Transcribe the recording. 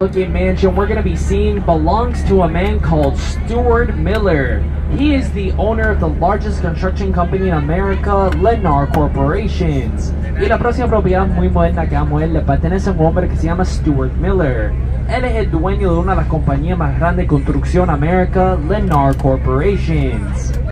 Looking mansion we're going to be seeing belongs to a man called Stuart Miller. He is the owner of the largest construction company in America, Lennar Corporations. Y la próxima propiedad muy moderna que vamos a ver le pertenece a un hombre que se llama Stuart Miller. Él es el dueño de una de las compañías más grandes de construcción en América, Lennar Corporations.